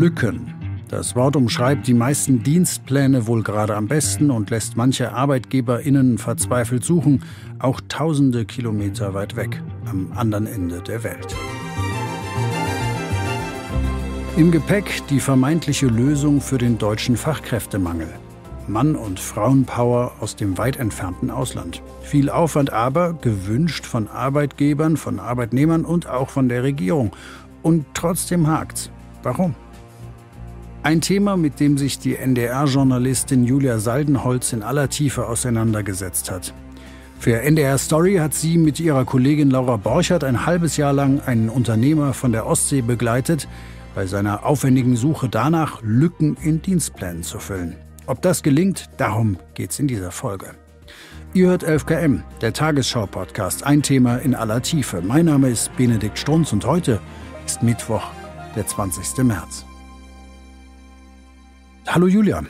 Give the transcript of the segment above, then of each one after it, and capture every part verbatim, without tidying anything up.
Lücken. Das Wort umschreibt die meisten Dienstpläne wohl gerade am besten und lässt manche ArbeitgeberInnen verzweifelt suchen, auch tausende Kilometer weit weg, am anderen Ende der Welt. Im Gepäck die vermeintliche Lösung für den deutschen Fachkräftemangel. Mann- und Frauenpower aus dem weit entfernten Ausland. Viel Aufwand aber, gewünscht von Arbeitgebern, von Arbeitnehmern und auch von der Regierung. Und trotzdem hakt's. Warum? Ein Thema, mit dem sich die N D R-Journalistin Julia Saldenholz in aller Tiefe auseinandergesetzt hat. Für N D R Story hat sie mit ihrer Kollegin Laura Borchert ein halbes Jahr lang einen Unternehmer von der Ostsee begleitet, bei seiner aufwendigen Suche danach, Lücken in Dienstplänen zu füllen. Ob das gelingt, darum geht's in dieser Folge. Ihr hört elf K M, der Tagesschau-Podcast, ein Thema in aller Tiefe. Mein Name ist Benedikt Strunz und heute ist Mittwoch, der zwanzigste März. Hallo Julia.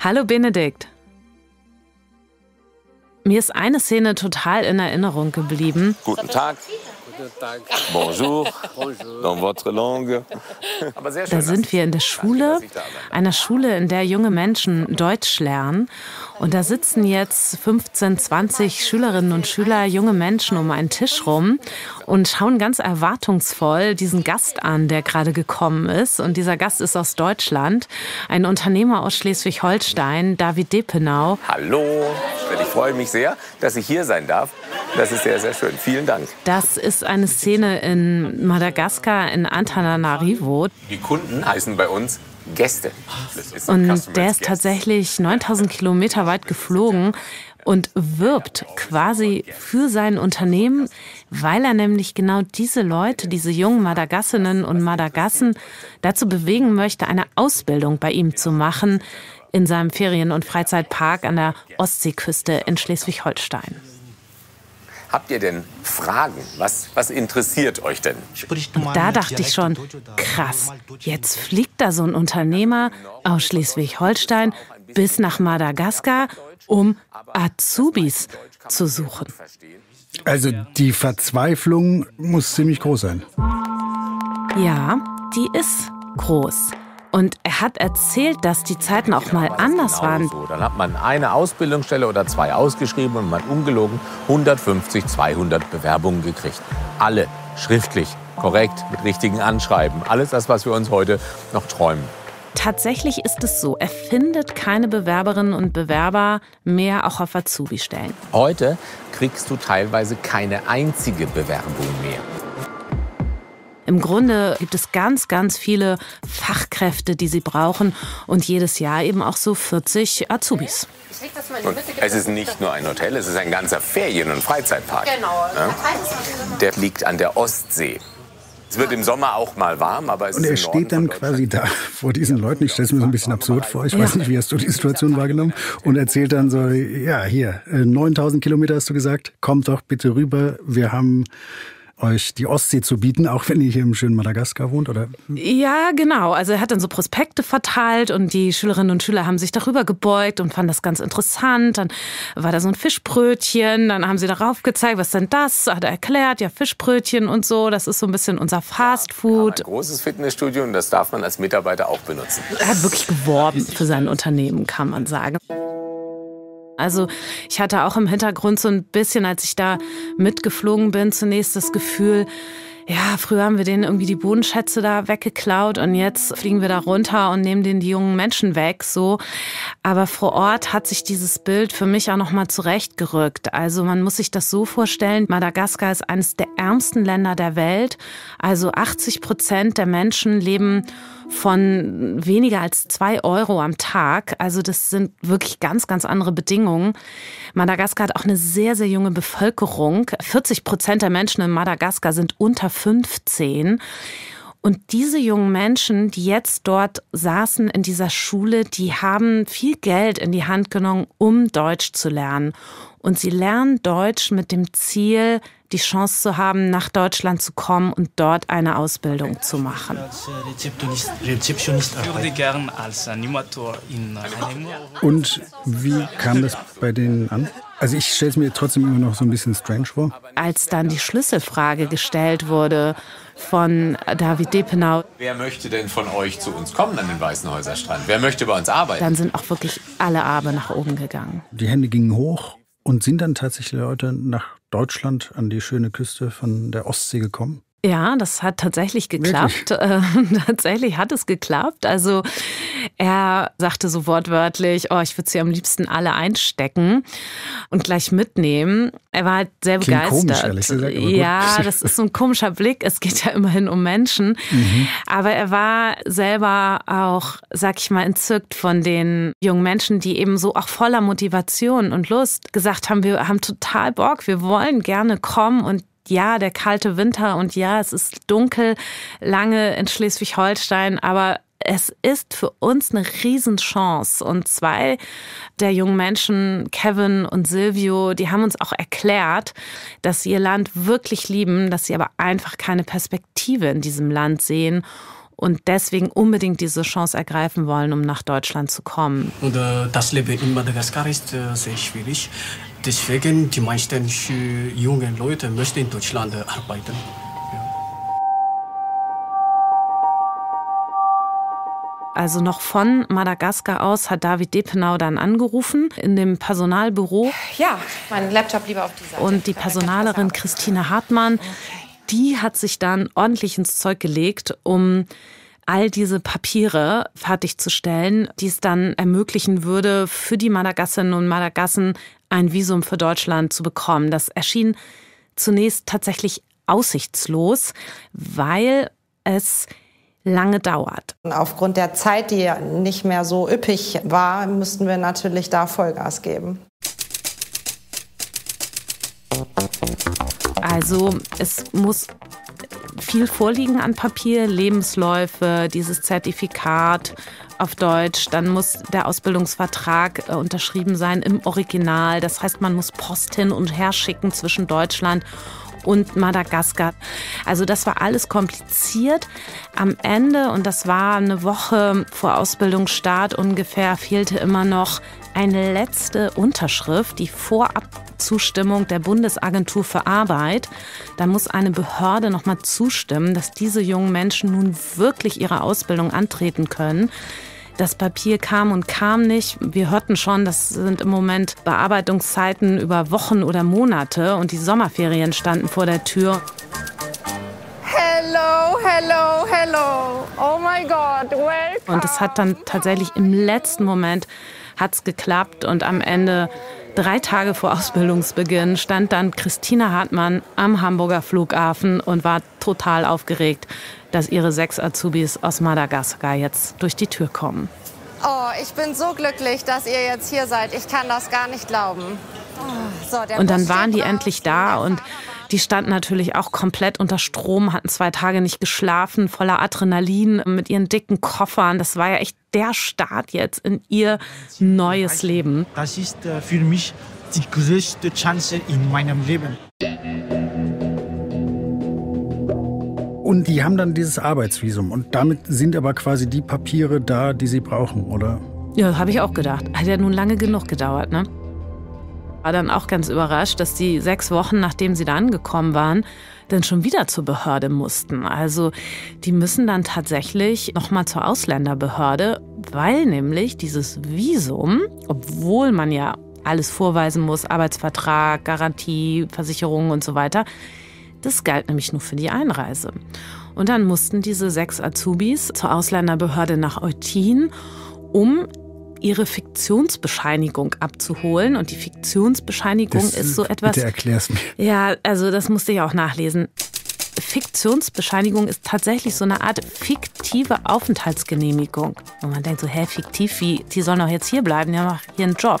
Hallo Benedikt. Mir ist eine Szene total in Erinnerung geblieben. Guten Tag. Guten Tag. Bonjour. Dans votre langue. Aber sehr schön, da sind wir in der Schule, einer Schule, in der junge Menschen Deutsch lernen. Und da sitzen jetzt fünfzehn, zwanzig Schülerinnen und Schüler, junge Menschen um einen Tisch rum und schauen ganz erwartungsvoll diesen Gast an, der gerade gekommen ist. Und dieser Gast ist aus Deutschland, ein Unternehmer aus Schleswig-Holstein, David Depenau. Hallo, ich freue mich sehr, dass ich hier sein darf. Das ist sehr, sehr schön. Vielen Dank. Das ist eine Szene in Madagaskar, in Antananarivo. Die Kunden heißen bei uns Gäste. Und der ist tatsächlich neuntausend Kilometer weit geflogen und wirbt quasi für sein Unternehmen, weil er nämlich genau diese Leute, diese jungen Madagassinnen und Madagassen dazu bewegen möchte, eine Ausbildung bei ihm zu machen in seinem Ferien- und Freizeitpark an der Ostseeküste in Schleswig-Holstein. Habt ihr denn Fragen? Was, was interessiert euch denn? Da dachte ich schon, krass, jetzt fliegt da so ein Unternehmer aus Schleswig-Holstein bis nach Madagaskar, um Azubis zu suchen. Also die Verzweiflung muss ziemlich groß sein. Ja, die ist groß. Und er hat erzählt, dass die Zeiten auch mal anders waren. Dann hat man eine Ausbildungsstelle oder zwei ausgeschrieben und man hat ungelogen hundertfünfzig, zweihundert Bewerbungen gekriegt. Alle schriftlich, korrekt, mit richtigen Anschreiben. Alles das, was wir uns heute noch träumen. Tatsächlich ist es so, er findet keine Bewerberinnen und Bewerber mehr auch auf Azubi-Stellen. Heute kriegst du teilweise keine einzige Bewerbung mehr. Im Grunde gibt es ganz, ganz viele Fachkräfte, die sie brauchen und jedes Jahr eben auch so vierzig Azubis. Und es ist nicht nur ein Hotel, es ist ein ganzer Ferien- und Freizeitpark. Genau. Ne? Der liegt an der Ostsee. Es wird im Sommer auch mal warm, aber es ist. Und er steht dann quasi da vor diesen Leuten, ich stelle es mir so ein bisschen absurd vor, ich weiß nicht, wie hast du die Situation wahrgenommen, und erzählt dann so, ja hier, neuntausend Kilometer hast du gesagt, kommt doch bitte rüber, wir haben euch die Ostsee zu bieten, auch wenn ihr hier im schönen Madagaskar wohnt, oder? Ja, genau. Also er hat dann so Prospekte verteilt und die Schülerinnen und Schüler haben sich darüber gebeugt und fanden das ganz interessant. Dann war da so ein Fischbrötchen, dann haben sie darauf gezeigt, was denn das? Hat er erklärt, ja, Fischbrötchen und so, das ist so ein bisschen unser Fastfood. Ja, ein großes Fitnessstudio und das darf man als Mitarbeiter auch benutzen. Er hat wirklich geworben für sein Unternehmen, kann man sagen. Also ich hatte auch im Hintergrund so ein bisschen, als ich da mitgeflogen bin, zunächst das Gefühl, ja, früher haben wir denen irgendwie die Bodenschätze da weggeklaut und jetzt fliegen wir da runter und nehmen denen die jungen Menschen weg, so. Aber vor Ort hat sich dieses Bild für mich auch nochmal zurechtgerückt. Also man muss sich das so vorstellen, Madagaskar ist eines der ärmsten Länder der Welt. Also achtzig Prozent der Menschen leben von weniger als zwei Euro am Tag. Also das sind wirklich ganz, ganz andere Bedingungen. Madagaskar hat auch eine sehr, sehr junge Bevölkerung. vierzig Prozent der Menschen in Madagaskar sind unter fünfzehn. Und diese jungen Menschen, die jetzt dort saßen in dieser Schule, die haben viel Geld in die Hand genommen, um Deutsch zu lernen. Und sie lernen Deutsch mit dem Ziel, die Chance zu haben, nach Deutschland zu kommen und dort eine Ausbildung zu machen. Und wie kam das bei denen an? Also ich stelle es mir trotzdem immer noch so ein bisschen strange vor. Als dann die Schlüsselfrage gestellt wurde von David Depenau. Wer möchte denn von euch zu uns kommen an den Weißenhäuser Strand? Wer möchte bei uns arbeiten? Dann sind auch wirklich alle Arme nach oben gegangen. Die Hände gingen hoch und sind dann tatsächlich Leute nach Deutschland an die schöne Küste von der Ostsee gekommen? Ja, das hat tatsächlich geklappt. Äh, tatsächlich hat es geklappt. Also er sagte so wortwörtlich, oh, ich würde sie am liebsten alle einstecken und gleich mitnehmen. Er war halt sehr Klingt begeistert. Komisch, ehrlich gesagt, aber gut. Ja, das ist so ein komischer Blick. Es geht ja immerhin um Menschen. Mhm. Aber er war selber auch, sag ich mal, entzückt von den jungen Menschen, die eben so auch voller Motivation und Lust gesagt haben, wir haben total Bock, wir wollen gerne kommen und ja, der kalte Winter und ja, es ist dunkel, lange in Schleswig-Holstein, aber es ist für uns eine Riesenchance. Und zwei der jungen Menschen, Kevin und Silvio, die haben uns auch erklärt, dass sie ihr Land wirklich lieben, dass sie aber einfach keine Perspektive in diesem Land sehen und deswegen unbedingt diese Chance ergreifen wollen, um nach Deutschland zu kommen. Und äh, das Leben in Madagaskar ist äh, sehr schwierig. Deswegen die meisten jungen Leute möchten in Deutschland arbeiten. Ja. Also noch von Madagaskar aus hat David Depenau dann angerufen in dem Personalbüro. Ja, mein Laptop lieber auf die Seite. Und die Personalerin Christine Hartmann, die hat sich dann ordentlich ins Zeug gelegt, um all diese Papiere fertigzustellen, die es dann ermöglichen würde, für die Madagassinnen und Madagassen ein Visum für Deutschland zu bekommen. Das erschien zunächst tatsächlich aussichtslos, weil es lange dauert. Aufgrund der Zeit, die nicht mehr so üppig war, müssten wir natürlich da Vollgas geben. Also es muss viel vorliegen an Papier, Lebensläufe, dieses Zertifikat auf Deutsch. Dann muss der Ausbildungsvertrag unterschrieben sein im Original. Das heißt, man muss Post hin und her schicken zwischen Deutschland und Madagaskar. Also das war alles kompliziert. Am Ende, und das war eine Woche vor Ausbildungsstart ungefähr, fehlte immer noch eine letzte Unterschrift, die Vorabzustimmung der Bundesagentur für Arbeit. Da muss eine Behörde nochmal zustimmen, dass diese jungen Menschen nun wirklich ihre Ausbildung antreten können. Das Papier kam und kam nicht. Wir hörten schon, das sind im Moment Bearbeitungszeiten über Wochen oder Monate und die Sommerferien standen vor der Tür. Hello, hello, hello. Oh my God, welcome. Und es hat dann tatsächlich im letzten Moment hat's geklappt und am Ende, drei Tage vor Ausbildungsbeginn, stand dann Christine Hartmann am Hamburger Flughafen und war total aufgeregt, dass ihre sechs Azubis aus Madagaskar jetzt durch die Tür kommen. Oh, ich bin so glücklich, dass ihr jetzt hier seid. Ich kann das gar nicht glauben. Oh, so, der und dann waren die endlich da und die standen natürlich auch komplett unter Strom, hatten zwei Tage nicht geschlafen, voller Adrenalin, mit ihren dicken Koffern. Das war ja echt der Start jetzt in ihr neues Leben. Das ist für mich die größte Chance in meinem Leben. Und die haben dann dieses Arbeitsvisum und damit sind aber quasi die Papiere da, die sie brauchen, oder? Ja, habe ich auch gedacht. Hat ja nun lange genug gedauert, ne? War dann auch ganz überrascht, dass die sechs Wochen, nachdem sie da angekommen waren, dann schon wieder zur Behörde mussten. Also die müssen dann tatsächlich nochmal zur Ausländerbehörde, weil nämlich dieses Visum, obwohl man ja alles vorweisen muss, Arbeitsvertrag, Garantie, Versicherungen und so weiter, das galt nämlich nur für die Einreise. Und dann mussten diese sechs Azubis zur Ausländerbehörde nach Eutin, um ihre Fiktionsbescheinigung abzuholen. Und die Fiktionsbescheinigung das, ist so etwas... Bitte erklär's mir. Ja, also das musste ich auch nachlesen. Fiktionsbescheinigung ist tatsächlich so eine Art fiktive Aufenthaltsgenehmigung. Und man denkt so, hä, fiktiv, wie, die sollen doch jetzt hier bleiben, die haben auch hier einen Job,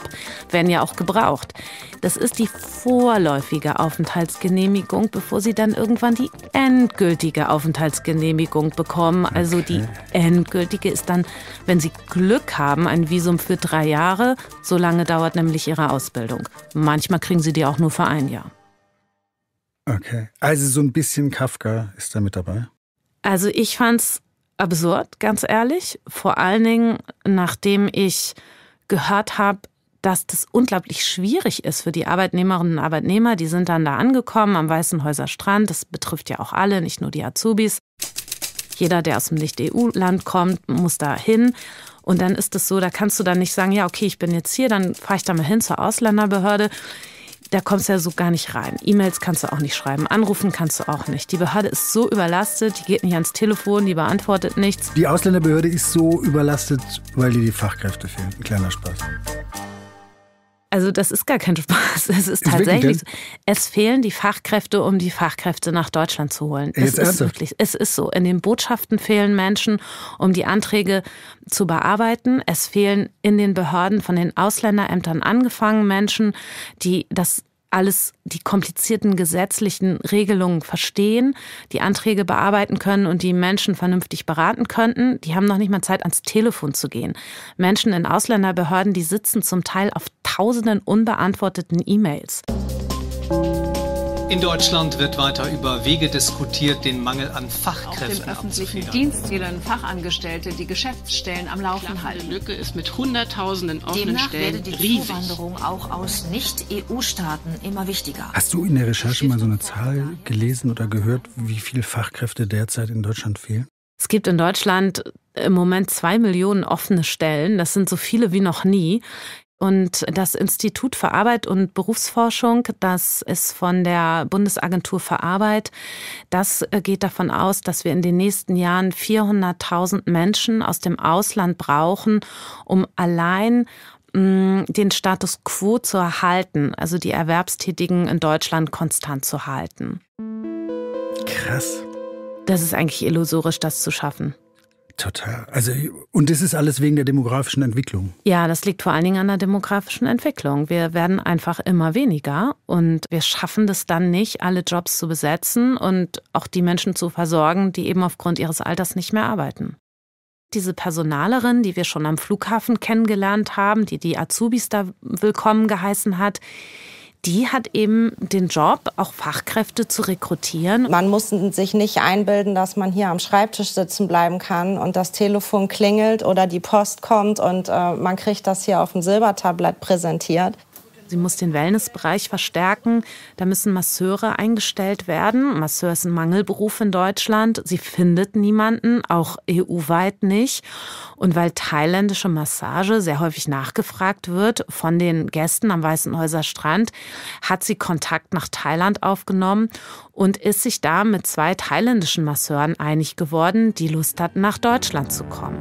werden ja auch gebraucht. Das ist die vorläufige Aufenthaltsgenehmigung, bevor sie dann irgendwann die endgültige Aufenthaltsgenehmigung bekommen. Okay. Also die endgültige ist dann, wenn sie Glück haben, ein Visum für drei Jahre. So lange dauert nämlich ihre Ausbildung. Manchmal kriegen sie die auch nur für ein Jahr. Okay, also so ein bisschen Kafka ist da mit dabei. Also ich fand's absurd, ganz ehrlich. Vor allen Dingen, nachdem ich gehört habe, dass das unglaublich schwierig ist für die Arbeitnehmerinnen und Arbeitnehmer. Die sind dann da angekommen am Weißenhäuser Strand. Das betrifft ja auch alle, nicht nur die Azubis. Jeder, der aus dem Nicht-E U-Land kommt, muss da hin. Und dann ist es so, da kannst du dann nicht sagen, ja, okay, ich bin jetzt hier, dann fahre ich da mal hin zur Ausländerbehörde. Da kommst du ja so gar nicht rein. E-Mails kannst du auch nicht schreiben, anrufen kannst du auch nicht. Die Behörde ist so überlastet, die geht nicht ans Telefon, die beantwortet nichts. Die Ausländerbehörde ist so überlastet, weil dir die Fachkräfte fehlen. Ein kleiner Spaß. Also das ist gar kein Spaß. Es ist tatsächlich so. Es fehlen die Fachkräfte, um die Fachkräfte nach Deutschland zu holen. Es ist wirklich, es ist so. In den Botschaften fehlen Menschen, um die Anträge zu bearbeiten. Es fehlen in den Behörden von den Ausländerämtern angefangen Menschen, die das alles, die komplizierten gesetzlichen Regelungen verstehen, die Anträge bearbeiten können und die Menschen vernünftig beraten könnten. Die haben noch nicht mal Zeit, ans Telefon zu gehen. Menschen in Ausländerbehörden, die sitzen zum Teil auf tausenden unbeantworteten E-Mails. In Deutschland wird weiter über Wege diskutiert, den Mangel an Fachkräften abzufedern. Auch dem öffentlichen Dienst fehlen Fachangestellte, die Geschäftsstellen am Laufen halten. Die Lücke ist mit hunderttausenden offenen Stellen riesig. Demnach werde die Zuwanderung auch aus Nicht-E U-Staaten immer wichtiger. Hast du in der Recherche mal so eine Zahl gelesen oder gehört, wie viele Fachkräfte derzeit in Deutschland fehlen? Es gibt in Deutschland im Moment zwei Millionen offene Stellen. Das sind so viele wie noch nie. Und das Institut für Arbeit und Berufsforschung, das ist von der Bundesagentur für Arbeit, das geht davon aus, dass wir in den nächsten Jahren vierhunderttausend Menschen aus dem Ausland brauchen, um allein mh, den Status quo zu erhalten, also die Erwerbstätigen in Deutschland konstant zu halten. Krass. Das ist eigentlich illusorisch, das zu schaffen. Total. Also, und das ist alles wegen der demografischen Entwicklung? Ja, das liegt vor allen Dingen an der demografischen Entwicklung. Wir werden einfach immer weniger und wir schaffen das dann nicht, alle Jobs zu besetzen und auch die Menschen zu versorgen, die eben aufgrund ihres Alters nicht mehr arbeiten. Diese Personalerin, die wir schon am Flughafen kennengelernt haben, die die Azubis da willkommen geheißen hat, die hat eben den Job, auch Fachkräfte zu rekrutieren. Man muss sich nicht einbilden, dass man hier am Schreibtisch sitzen bleiben kann und das Telefon klingelt oder die Post kommt und äh, man kriegt das hier auf dem Silbertablett präsentiert. Sie muss den Wellnessbereich verstärken. Da müssen Masseure eingestellt werden. Masseur ist ein Mangelberuf in Deutschland. Sie findet niemanden, auch E U-weit nicht. Und weil thailändische Massage sehr häufig nachgefragt wird von den Gästen am Weißenhäuser Strand, hat sie Kontakt nach Thailand aufgenommen und ist sich da mit zwei thailändischen Masseuren einig geworden, die Lust hatten, nach Deutschland zu kommen.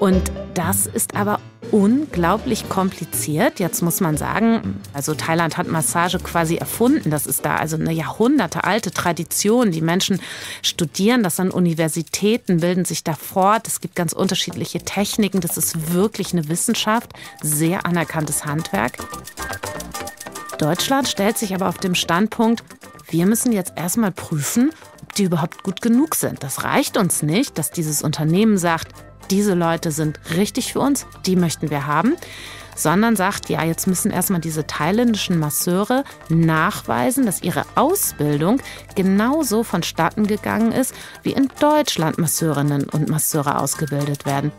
Und das ist aber unglaublich kompliziert. Jetzt muss man sagen, also Thailand hat Massage quasi erfunden. Das ist da also eine jahrhundertealte Tradition. Die Menschen studieren das an Universitäten, bilden sich da fort. Es gibt ganz unterschiedliche Techniken. Das ist wirklich eine Wissenschaft, sehr anerkanntes Handwerk. Deutschland stellt sich aber auf dem Standpunkt, wir müssen jetzt erstmal prüfen, ob die überhaupt gut genug sind. Das reicht uns nicht, dass dieses Unternehmen sagt, diese Leute sind richtig für uns, die möchten wir haben, sondern sagt, ja, jetzt müssen erstmal diese thailändischen Masseure nachweisen, dass ihre Ausbildung genauso vonstatten gegangen ist, wie in Deutschland Masseurinnen und Masseure ausgebildet werden.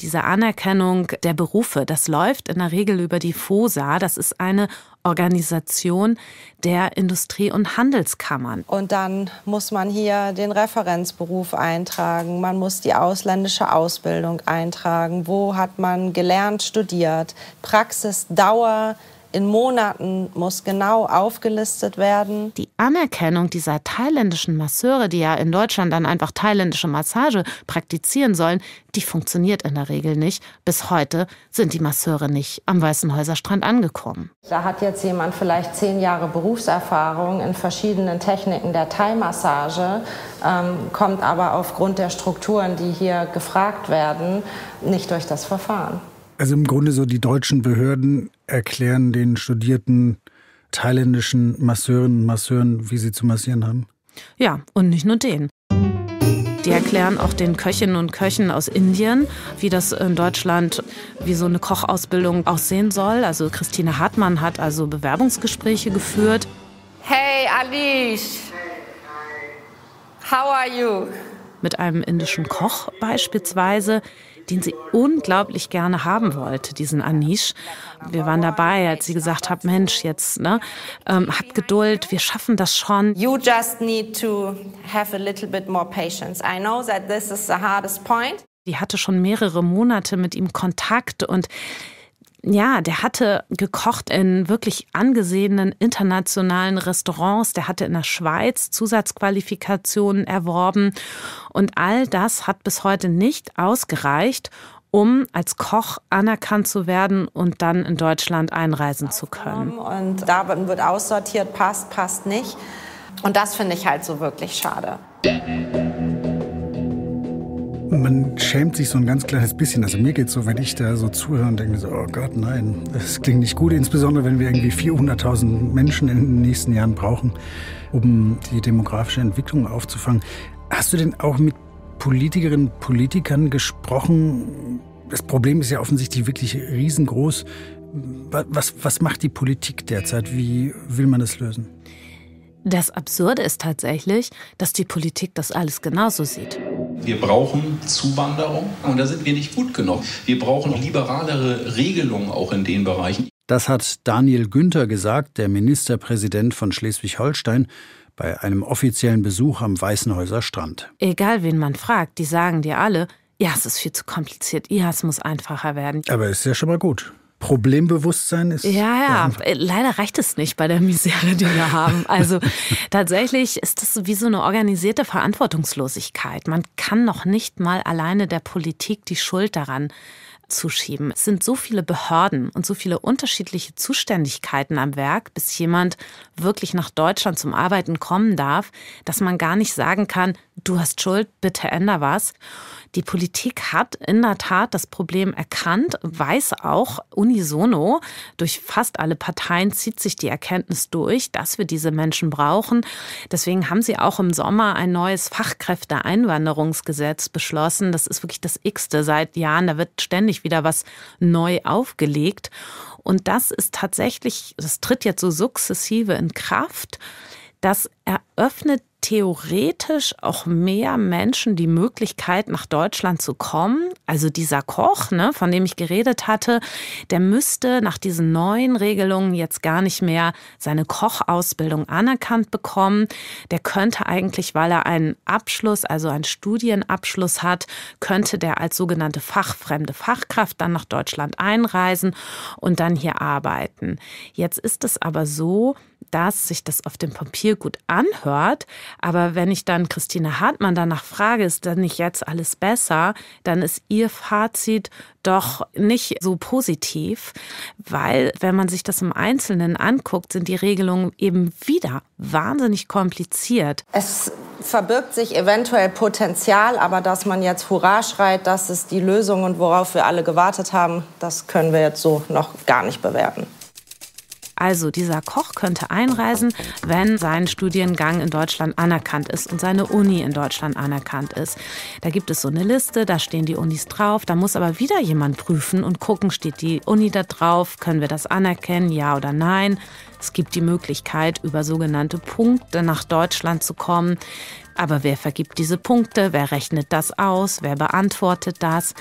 Diese Anerkennung der Berufe, das läuft in der Regel über die FOSA. Das ist eine Organisation der Industrie- und Handelskammern. Und dann muss man hier den Referenzberuf eintragen. Man muss die ausländische Ausbildung eintragen. Wo hat man gelernt, studiert? Praxisdauer in Monaten muss genau aufgelistet werden. Die Anerkennung dieser thailändischen Masseure, die ja in Deutschland dann einfach thailändische Massage praktizieren sollen, die funktioniert in der Regel nicht. Bis heute sind die Masseure nicht am Weißenhäuser Strand angekommen. Da hat jetzt jemand vielleicht zehn Jahre Berufserfahrung in verschiedenen Techniken der Thai-Massage, ähm, kommt aber aufgrund der Strukturen, die hier gefragt werden, nicht durch das Verfahren. Also im Grunde so die deutschen Behörden erklären den studierten thailändischen Masseurinnen und Masseuren, wie sie zu massieren haben? Ja, und nicht nur denen. Die erklären auch den Köchinnen und Köchen aus Indien, wie das in Deutschland, wie so eine Kochausbildung aussehen soll. Also Christine Hartmann hat also Bewerbungsgespräche geführt. Hey Alish, how are you? mit einem indischen Koch beispielsweise, den sie unglaublich gerne haben wollte, diesen Anish. Wir waren dabei, als sie gesagt hat, Mensch, jetzt, ne, ähm, habt Geduld, wir schaffen das schon. You just need to have a little bit more patience. I know that this is the hardest point. Die hatte schon mehrere Monate mit ihm Kontakt und ja, der hatte gekocht in wirklich angesehenen internationalen Restaurants. Der hatte in der Schweiz Zusatzqualifikationen erworben. Und all das hat bis heute nicht ausgereicht, um als Koch anerkannt zu werden und dann in Deutschland einreisen zu können. Und da wird aussortiert, passt, passt nicht. Und das finde ich halt so wirklich schade. Man schämt sich so ein ganz kleines bisschen. Also mir geht es so, wenn ich da so zuhöre und denke so, oh Gott, nein, das klingt nicht gut. Insbesondere, wenn wir irgendwie vierhunderttausend Menschen in den nächsten Jahren brauchen, um die demografische Entwicklung aufzufangen. Hast du denn auch mit Politikerinnen und Politikern gesprochen? Das Problem ist ja offensichtlich wirklich riesengroß. Was, was macht die Politik derzeit? Wie will man das lösen? Das Absurde ist tatsächlich, dass die Politik das alles genauso sieht. Wir brauchen Zuwanderung und da sind wir nicht gut genug. Wir brauchen liberalere Regelungen auch in den Bereichen. Das hat Daniel Günther gesagt, der Ministerpräsident von Schleswig-Holstein, bei einem offiziellen Besuch am Weißenhäuser Strand. Egal wen man fragt, die sagen dir alle, ja, es ist viel zu kompliziert, ja, es muss einfacher werden. Aber ist ja schon mal gut. Problembewusstsein ist... Ja, ja, ja, leider reicht es nicht bei der Misere, die wir haben. Also tatsächlich ist das wie so eine organisierte Verantwortungslosigkeit. Man kann noch nicht mal alleine der Politik die Schuld daran zuschieben. Es sind so viele Behörden und so viele unterschiedliche Zuständigkeiten am Werk, bis jemand wirklich nach Deutschland zum Arbeiten kommen darf, dass man gar nicht sagen kann, du hast Schuld, bitte änder was. Die Politik hat in der Tat das Problem erkannt, weiß auch unisono, durch fast alle Parteien zieht sich die Erkenntnis durch, dass wir diese Menschen brauchen. Deswegen haben sie auch im Sommer ein neues Fachkräfteeinwanderungsgesetz beschlossen. Das ist wirklich das x-te seit Jahren. Da wird ständig wieder was neu aufgelegt. Und das ist tatsächlich, das tritt jetzt so sukzessive in Kraft. Das eröffnet theoretisch auch mehr Menschen die Möglichkeit, nach Deutschland zu kommen. Also dieser Koch, ne, von dem ich geredet hatte, der müsste nach diesen neuen Regelungen jetzt gar nicht mehr seine Kochausbildung anerkannt bekommen. Der könnte eigentlich, weil er einen Abschluss, also einen Studienabschluss hat, könnte der als sogenannte fachfremde Fachkraft dann nach Deutschland einreisen und dann hier arbeiten. Jetzt ist es aber so, dass sich das auf dem Papier gut anhört. Aber wenn ich dann Christine Hartmann danach frage, ist dann nicht jetzt alles besser, dann ist ihr Fazit doch nicht so positiv, weil wenn man sich das im Einzelnen anguckt, sind die Regelungen eben wieder wahnsinnig kompliziert. Es verbirgt sich eventuell Potenzial, aber dass man jetzt Hurra schreit, das ist die Lösung und worauf wir alle gewartet haben, das können wir jetzt so noch gar nicht bewerten. Also dieser Koch könnte einreisen, wenn sein Studiengang in Deutschland anerkannt ist und seine Uni in Deutschland anerkannt ist. Da gibt es so eine Liste, da stehen die Unis drauf, da muss aber wieder jemand prüfen und gucken, steht die Uni da drauf, können wir das anerkennen, ja oder nein. Es gibt die Möglichkeit, über sogenannte Punkte nach Deutschland zu kommen. Aber wer vergibt diese Punkte? Wer rechnet das aus? Wer beantwortet das?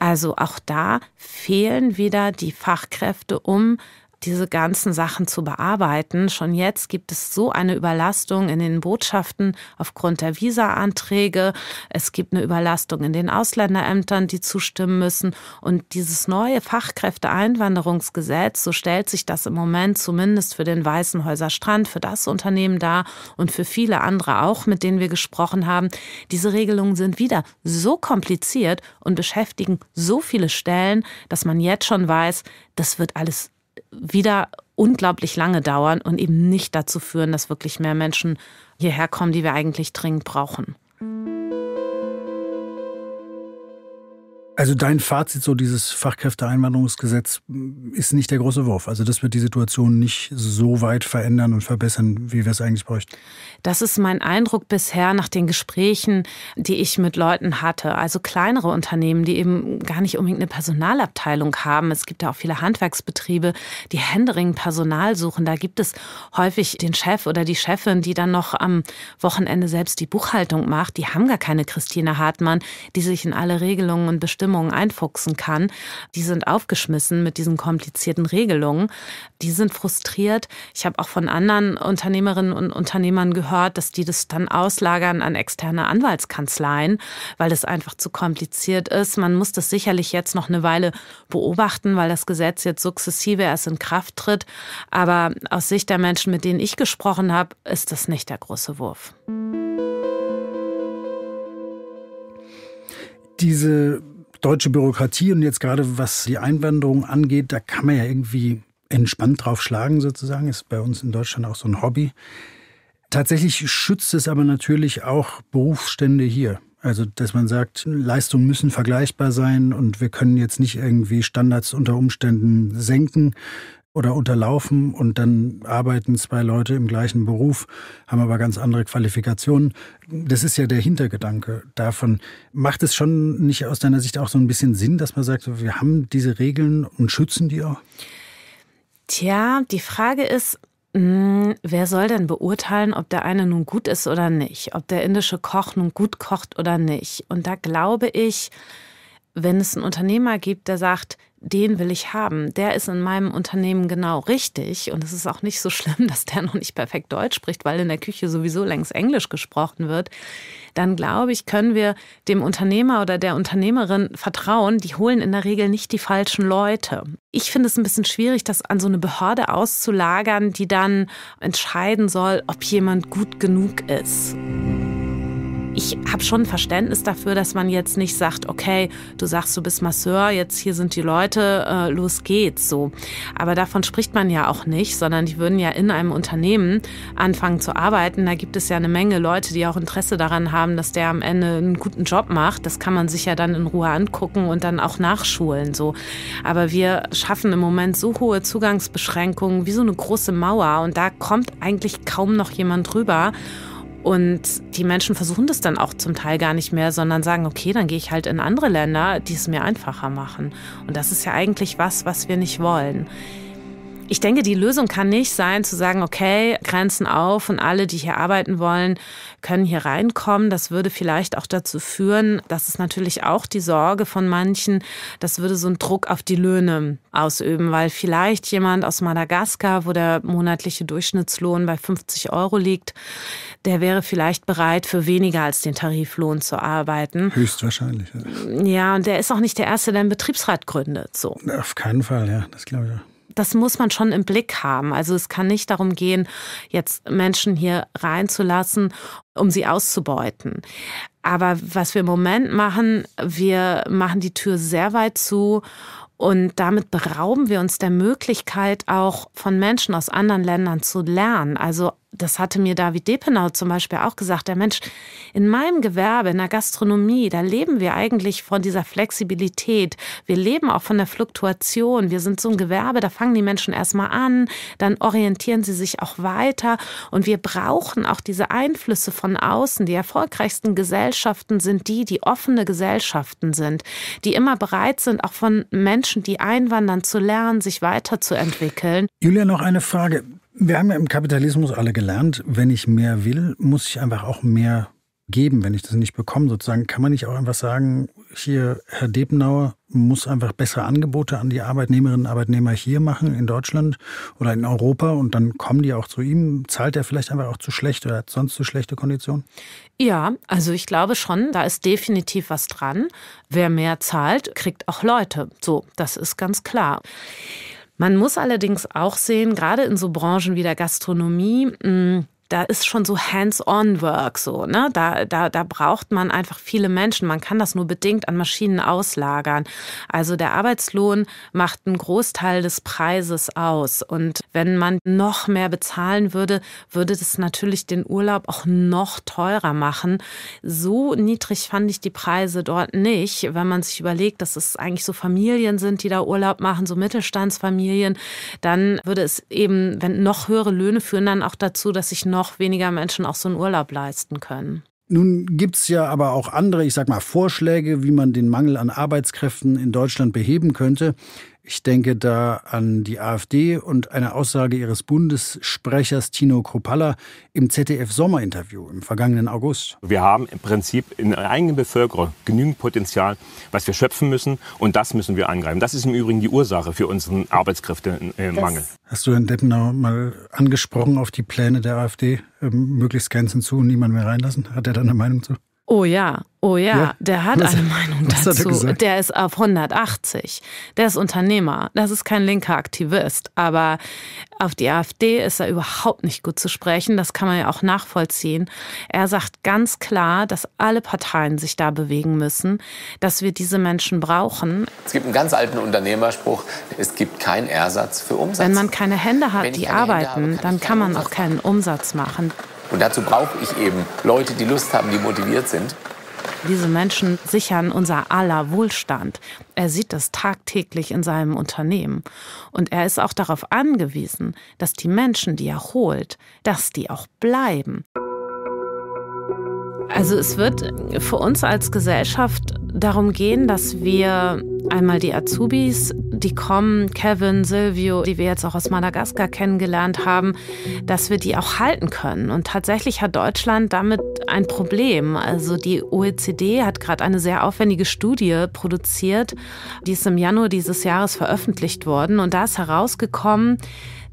Also auch da fehlen wieder die Fachkräfte, um diese ganzen Sachen zu bearbeiten. Schon jetzt gibt es so eine Überlastung in den Botschaften aufgrund der Visa-Anträge. Es gibt eine Überlastung in den Ausländerämtern, die zustimmen müssen. Und dieses neue Fachkräfteeinwanderungsgesetz, so stellt sich das im Moment zumindest für den Weißenhäuser Strand, für das Unternehmen dar und für viele andere auch, mit denen wir gesprochen haben. Diese Regelungen sind wieder so kompliziert und beschäftigen so viele Stellen, dass man jetzt schon weiß, das wird alles wieder unglaublich lange dauern und eben nicht dazu führen, dass wirklich mehr Menschen hierher kommen, die wir eigentlich dringend brauchen. Also dein Fazit, so dieses Fachkräfteeinwanderungsgesetz ist nicht der große Wurf. Also das wird die Situation nicht so weit verändern und verbessern, wie wir es eigentlich bräuchten. Das ist mein Eindruck bisher nach den Gesprächen, die ich mit Leuten hatte. Also kleinere Unternehmen, die eben gar nicht unbedingt eine Personalabteilung haben. Es gibt ja auch viele Handwerksbetriebe, die händeringend Personal suchen. Da gibt es häufig den Chef oder die Chefin, die dann noch am Wochenende selbst die Buchhaltung macht. Die haben gar keine Christine Hartmann, die sich in alle Regelungen und Bestimmungen einfuchsen kann. Die sind aufgeschmissen mit diesen komplizierten Regelungen. Die sind frustriert. Ich habe auch von anderen Unternehmerinnen und Unternehmern gehört, dass die das dann auslagern an externe Anwaltskanzleien, weil das einfach zu kompliziert ist. Man muss das sicherlich jetzt noch eine Weile beobachten, weil das Gesetz jetzt sukzessive erst in Kraft tritt. Aber aus Sicht der Menschen, mit denen ich gesprochen habe, ist das nicht der große Wurf. Diese deutsche Bürokratie und jetzt gerade was die Einwanderung angeht, da kann man ja irgendwie entspannt drauf schlagen sozusagen, ist bei uns in Deutschland auch so ein Hobby. Tatsächlich schützt es aber natürlich auch Berufsstände hier. Also dass man sagt, Leistungen müssen vergleichbar sein und wir können jetzt nicht irgendwie Standards unter Umständen senken oder unterlaufen und dann arbeiten zwei Leute im gleichen Beruf, haben aber ganz andere Qualifikationen. Das ist ja der Hintergedanke davon. Macht es schon nicht aus deiner Sicht auch so ein bisschen Sinn, dass man sagt, wir haben diese Regeln und schützen die auch? Tja, die Frage ist, wer soll denn beurteilen, ob der eine nun gut ist oder nicht? Ob der indische Koch nun gut kocht oder nicht? Und da glaube ich, wenn es einen Unternehmer gibt, der sagt, den will ich haben, der ist in meinem Unternehmen genau richtig. Und es ist auch nicht so schlimm, dass der noch nicht perfekt Deutsch spricht, weil in der Küche sowieso längst Englisch gesprochen wird. Dann glaube ich, können wir dem Unternehmer oder der Unternehmerin vertrauen. Die holen in der Regel nicht die falschen Leute. Ich finde es ein bisschen schwierig, das an so eine Behörde auszulagern, die dann entscheiden soll, ob jemand gut genug ist. Ich habe schon Verständnis dafür, dass man jetzt nicht sagt, okay, du sagst, du bist Masseur, jetzt hier sind die Leute, äh, los geht's so. Aber davon spricht man ja auch nicht, sondern die würden ja in einem Unternehmen anfangen zu arbeiten. Da gibt es ja eine Menge Leute, die auch Interesse daran haben, dass der am Ende einen guten Job macht. Das kann man sich ja dann in Ruhe angucken und dann auch nachschulen so. Aber wir schaffen im Moment so hohe Zugangsbeschränkungen wie so eine große Mauer und da kommt eigentlich kaum noch jemand rüber. Und die Menschen versuchen das dann auch zum Teil gar nicht mehr, sondern sagen, okay, dann gehe ich halt in andere Länder, die es mir einfacher machen. Und das ist ja eigentlich was, was wir nicht wollen. Ich denke, die Lösung kann nicht sein, zu sagen, okay, Grenzen auf und alle, die hier arbeiten wollen, können hier reinkommen. Das würde vielleicht auch dazu führen, das ist natürlich auch die Sorge von manchen, das würde so einen Druck auf die Löhne ausüben, weil vielleicht jemand aus Madagaskar, wo der monatliche Durchschnittslohn bei fünfzig Euro liegt, der wäre vielleicht bereit, für weniger als den Tariflohn zu arbeiten. Höchstwahrscheinlich. Ja, ja, und der ist auch nicht der Erste, der einen Betriebsrat gründet. So. Auf keinen Fall, ja, das glaube ich auch. Das muss man schon im Blick haben. Also es kann nicht darum gehen, jetzt Menschen hier reinzulassen, um sie auszubeuten. Aber was wir im Moment machen, wir machen die Tür sehr weit zu und damit berauben wir uns der Möglichkeit, auch von Menschen aus anderen Ländern zu lernen. Also das hatte mir David Depenau zum Beispiel auch gesagt, der Mensch, in meinem Gewerbe, in der Gastronomie, da leben wir eigentlich von dieser Flexibilität. Wir leben auch von der Fluktuation. Wir sind so ein Gewerbe, da fangen die Menschen erstmal an, dann orientieren sie sich auch weiter. Und wir brauchen auch diese Einflüsse von außen. Die erfolgreichsten Gesellschaften sind die, die offene Gesellschaften sind, die immer bereit sind, auch von Menschen, die einwandern, zu lernen, sich weiterzuentwickeln. Julia, noch eine Frage. Wir haben ja im Kapitalismus alle gelernt, wenn ich mehr will, muss ich einfach auch mehr geben, wenn ich das nicht bekomme. Sozusagen kann man nicht auch einfach sagen, hier, Herr Depenauer muss einfach bessere Angebote an die Arbeitnehmerinnen und Arbeitnehmer hier machen, in Deutschland oder in Europa und dann kommen die auch zu ihm. Zahlt er vielleicht einfach auch zu schlecht oder hat sonst zu schlechte Konditionen? Ja, also ich glaube schon, da ist definitiv was dran. Wer mehr zahlt, kriegt auch Leute. So, das ist ganz klar. Man muss allerdings auch sehen, gerade in so Branchen wie der Gastronomie, da ist schon so Hands-on-Work, so, ne? Da, da, da braucht man einfach viele Menschen. Man kann das nur bedingt an Maschinen auslagern. Also der Arbeitslohn macht einen Großteil des Preises aus. Und wenn man noch mehr bezahlen würde, würde das natürlich den Urlaub auch noch teurer machen. So niedrig fand ich die Preise dort nicht, wenn man sich überlegt, dass es eigentlich so Familien sind, die da Urlaub machen, so Mittelstandsfamilien. Dann würde es eben, wenn noch höhere Löhne führen, dann auch dazu, dass sich noch noch weniger Menschen auch so einen Urlaub leisten können. Nun gibt es ja aber auch andere, ich sag mal, Vorschläge, wie man den Mangel an Arbeitskräften in Deutschland beheben könnte. Ich denke da an die AfD und eine Aussage ihres Bundessprechers Tino Chrupalla im Z D F-Sommerinterview im vergangenen August. Wir haben im Prinzip in der eigenen Bevölkerung genügend Potenzial, was wir schöpfen müssen, und das müssen wir angreifen. Das ist im Übrigen die Ursache für unseren Arbeitskräftemangel. Hast du, Herrn Depenau, mal angesprochen auf die Pläne der AfD? Ähm, möglichst Grenzen zu und niemand mehr reinlassen? Hat er da eine Meinung zu? Oh ja, oh ja, ja. Der hat was, eine Meinung dazu. Der ist auf hundertachtzig. Der ist Unternehmer. Das ist kein linker Aktivist. Aber auf die AfD ist er überhaupt nicht gut zu sprechen. Das kann man ja auch nachvollziehen. Er sagt ganz klar, dass alle Parteien sich da bewegen müssen, dass wir diese Menschen brauchen. Es gibt einen ganz alten Unternehmerspruch, es gibt keinen Ersatz für Umsatz. Wenn man keine Hände hat, die arbeiten, dann kann man auch keinen Umsatz machen. Und dazu brauche ich eben Leute, die Lust haben, die motiviert sind. Diese Menschen sichern unser aller Wohlstand. Er sieht das tagtäglich in seinem Unternehmen. Und er ist auch darauf angewiesen, dass die Menschen, die er holt, dass die auch bleiben. Also es wird für uns als Gesellschaft darum gehen, dass wir einmal die Azubis, die kommen, Kevin, Silvio, die wir jetzt auch aus Madagaskar kennengelernt haben, dass wir die auch halten können. Und tatsächlich hat Deutschland damit ein Problem. Also die O E C D hat gerade eine sehr aufwendige Studie produziert, die ist im Januar dieses Jahres veröffentlicht worden. Und da ist herausgekommen,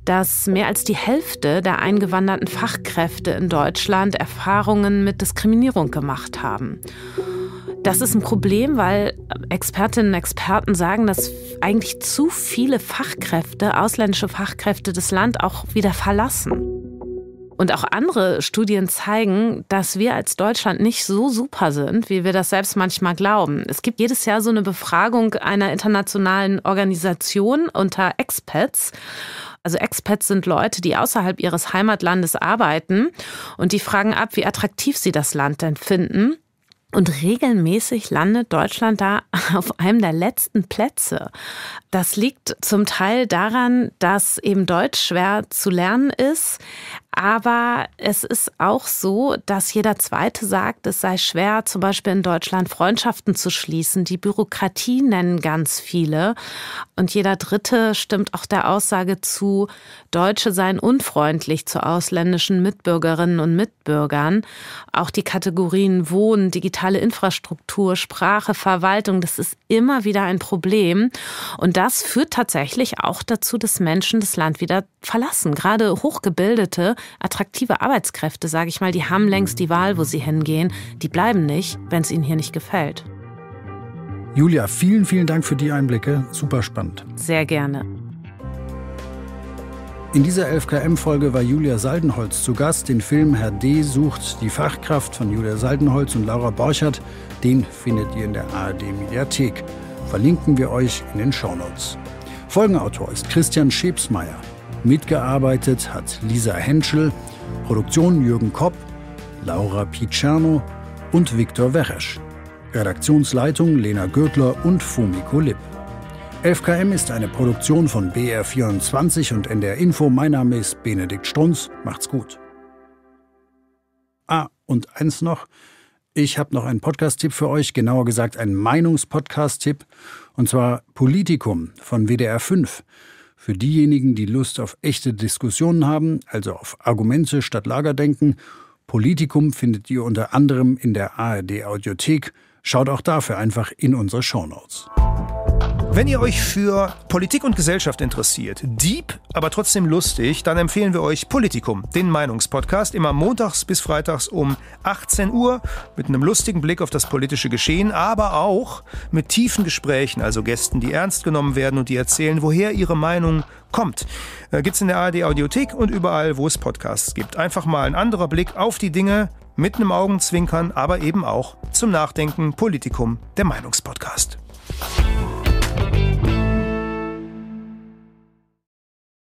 dass mehr als die Hälfte der eingewanderten Fachkräfte in Deutschland Erfahrungen mit Diskriminierung gemacht haben. Das ist ein Problem, weil Expertinnen und Experten sagen, dass eigentlich zu viele Fachkräfte, ausländische Fachkräfte, das Land auch wieder verlassen. Und auch andere Studien zeigen, dass wir als Deutschland nicht so super sind, wie wir das selbst manchmal glauben. Es gibt jedes Jahr so eine Befragung einer internationalen Organisation unter Expats. Also Expats sind Leute, die außerhalb ihres Heimatlandes arbeiten, und die fragen ab, wie attraktiv sie das Land denn finden. Und regelmäßig landet Deutschland da auf einem der letzten Plätze. Das liegt zum Teil daran, dass eben Deutsch schwer zu lernen ist. Aber es ist auch so, dass jeder Zweite sagt, es sei schwer, zum Beispiel in Deutschland Freundschaften zu schließen. Die Bürokratie nennen ganz viele. Und jeder Dritte stimmt auch der Aussage zu, Deutsche seien unfreundlich zu ausländischen Mitbürgerinnen und Mitbürgern. Auch die Kategorien Wohnen, digitale Infrastruktur, Sprache, Verwaltung, das ist immer wieder ein Problem. Und das führt tatsächlich auch dazu, dass Menschen das Land wieder verlassen. Gerade Hochgebildete, attraktive Arbeitskräfte, sage ich mal, die haben längst die Wahl, wo sie hingehen. Die bleiben nicht, wenn es ihnen hier nicht gefällt. Julia, vielen, vielen Dank für die Einblicke. Super spannend. Sehr gerne. In dieser elf K M-Folge war Julia Saldenholz zu Gast. Den Film Herr D. sucht die Fachkraft von Julia Saldenholz und Laura Borchert, den findet ihr in der A R D Mediathek. Verlinken wir euch in den Shownotes. Folgenautor ist Christian Schepsmeier. Mitgearbeitet hat Lisa Henschel, Produktion Jürgen Kopp, Laura Picerno und Viktor Weresch. Redaktionsleitung Lena Gürtler und Fumiko Lipp. elf K M ist eine Produktion von B R vierundzwanzig und N D R Info. Mein Name ist Benedikt Strunz. Macht's gut. Ah, und eins noch. Ich habe noch einen Podcast-Tipp für euch, genauer gesagt einen Meinungspodcast-Tipp. Und zwar Politikum von W D R fünf. Für diejenigen, die Lust auf echte Diskussionen haben, also auf Argumente statt Lagerdenken. Politikum findet ihr unter anderem in der A R D Audiothek. Schaut auch dafür einfach in unsere Shownotes. Wenn ihr euch für Politik und Gesellschaft interessiert, deep, aber trotzdem lustig, dann empfehlen wir euch Politikum, den Meinungspodcast, immer montags bis freitags um achtzehn Uhr mit einem lustigen Blick auf das politische Geschehen, aber auch mit tiefen Gesprächen, also Gästen, die ernst genommen werden und die erzählen, woher ihre Meinung kommt. Gibt's in der A R D Audiothek und überall, wo es Podcasts gibt. Einfach mal ein anderer Blick auf die Dinge mit einem Augenzwinkern, aber eben auch zum Nachdenken. Politikum, der Meinungspodcast.